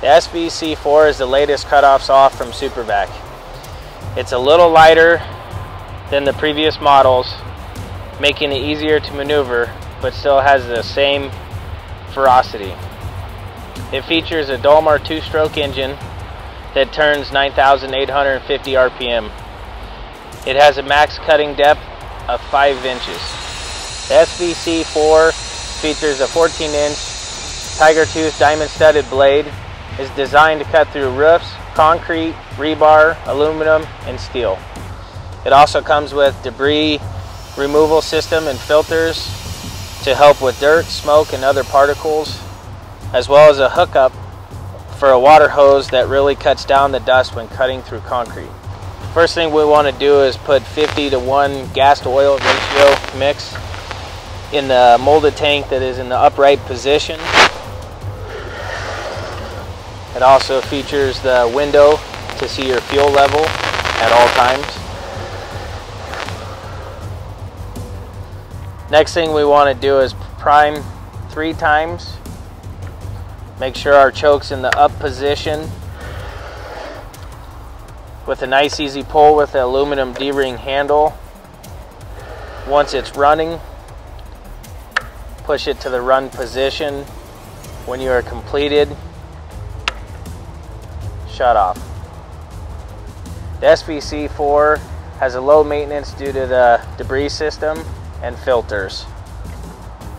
The SVC4 is the latest cutoffs off from SuperVac. It's a little lighter than the previous models, making it easier to maneuver, but still has the same ferocity. It features a Dolmar 2-stroke engine that turns 9,850 RPM. It has a max cutting depth of 5 inches. The SVC4 features a 14-inch Tiger Tooth diamond-studded blade. It's designed to cut through roofs, concrete, rebar, aluminum, and steel. It also comes with debris removal system and filters to help with dirt, smoke, and other particles, as well as a hookup for a water hose that really cuts down the dust when cutting through concrete. First thing we want to do is put 50-to-1 gas to oil ratio mix in the molded tank that is in the upright position. It also features the window to see your fuel level at all times. Next thing we want to do is prime 3 times. Make sure our choke's in the up position, with a nice easy pull with the aluminum D-ring handle. Once it's running, push it to the run position. When you are completed, shut off. The SVC4 has a low maintenance due to the debris system and filters.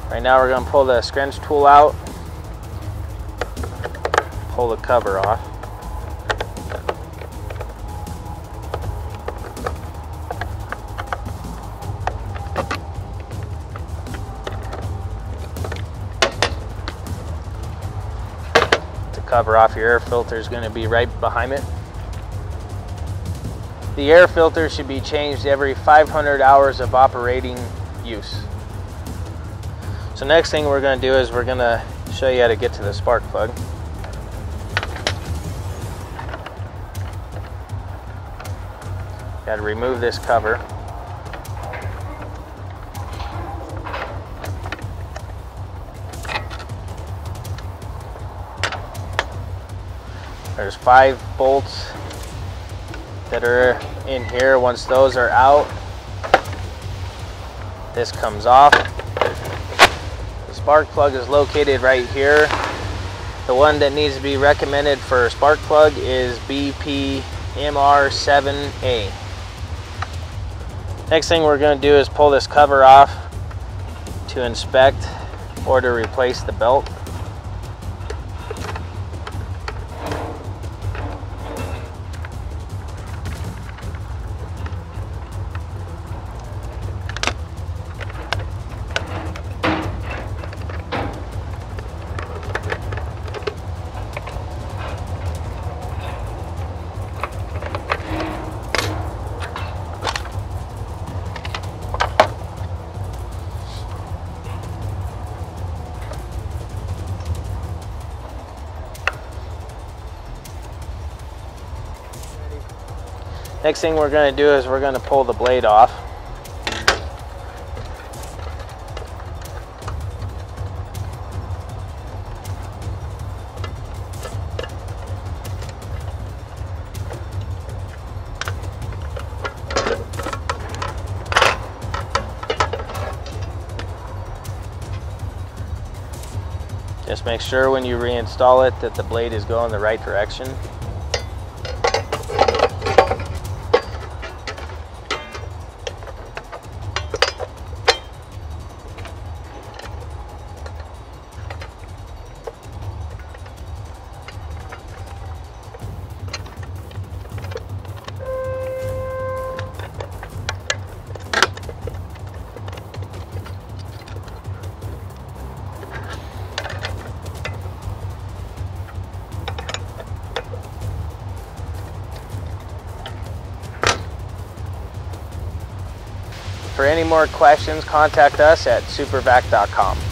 Right now we're going to pull the scrunch tool out, pull the cover off. Cover off, your air filter is going to be right behind it. The air filter should be changed every 500 hours of operating use. So next thing we're going to do is we're going to show you how to get to the spark plug. Got to remove this cover. There's 5 bolts that are in here. Once those are out, this comes off. The spark plug is located right here. The one that needs to be recommended for a spark plug is BPMR7A. Next thing we're going to do is pull this cover off to inspect or to replace the belt. Next thing we're going to do is we're going to pull the blade off. Just make sure when you reinstall it that the blade is going the right direction. For any more questions, contact us at SuperVac.com.